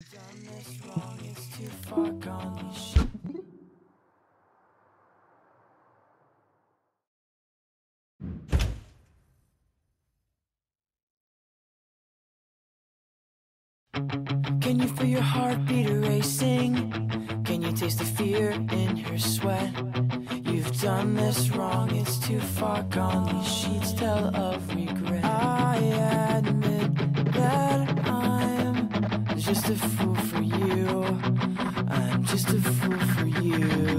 Done this wrong, it's too far gone. Can you feel your heartbeat racing? Can you taste the fear in her sweat? You've done this wrong, it's too far gone. These sheets tell of regret. I admit that I'm just a fool for you. I'm just a fool for you.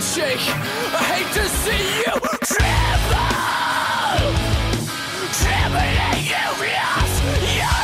Shake. I hate to see you tremble. Trembling, you lost.